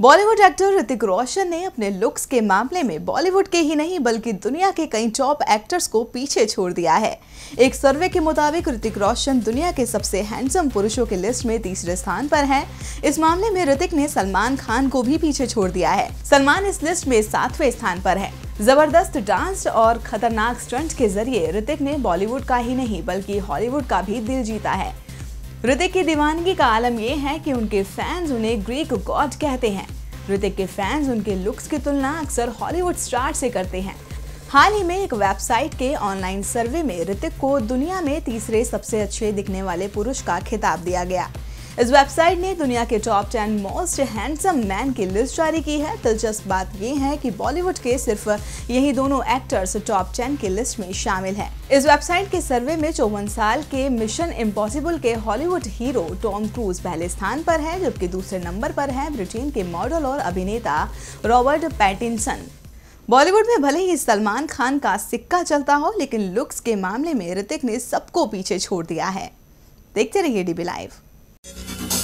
Bollywood actor Hrithik Roshan ने अपने looks के मामले में बॉलीवुड के ही नहीं बल्कि दुनिया के कई टॉप एक्टर्स को पीछे छोड़ दिया है। एक सर्वे के मुताबिक ऋतिक रोशन दुनिया के सबसे हैंडसम पुरुषों की लिस्ट में तीसरे स्थान पर हैं। इस मामले में ऋतिक ने सलमान खान को भी पीछे छोड़ दिया है। सलमान इस लिस्ट में 7वें स्थान पर है। जबरदस्त डांस और खतरनाक स्टंट के जरिए ऋतिक ने बॉलीवुड का ही नहीं बल्कि हॉलीवुड का भी दिल जीता है। ऋतिक की दीवानगी का आलम यह है कि उनके फैंस उन्हें ग्रीक गॉड कहते हैं। ऋतिक के फैंस उनके लुक्स की तुलना अक्सर हॉलीवुड स्टार से करते हैं। हाल ही में एक वेबसाइट के ऑनलाइन सर्वे में ऋतिक को दुनिया में तीसरे सबसे अच्छे दिखने वाले पुरुष का खिताब दिया गया। इस वेबसाइट ने दुनिया के टॉप 10 मोस्ट हैंडसम मैन की लिस्ट जारी की है। दिलचस्प बात यह है कि बॉलीवुड के सिर्फ यही दोनों एक्टर्स टॉप 10 की लिस्ट में शामिल हैं। इस वेबसाइट के सर्वे में 54 साल के मिशन इम्पॉसिबल के हॉलीवुड हीरो टॉम क्रूज पहले स्थान पर है, जबकि दूसरे नंबर पर है ब्रिटेन के मॉडल और अभिनेता रॉबर्ट पैटिनसन। बॉलीवुड में भले ही सलमान खान का सिक्का चलता हो, लेकिन लुक्स के मामले में ऋतिक ने सबको पीछे छोड़ दिया है। देखते रहिए DB लाइव।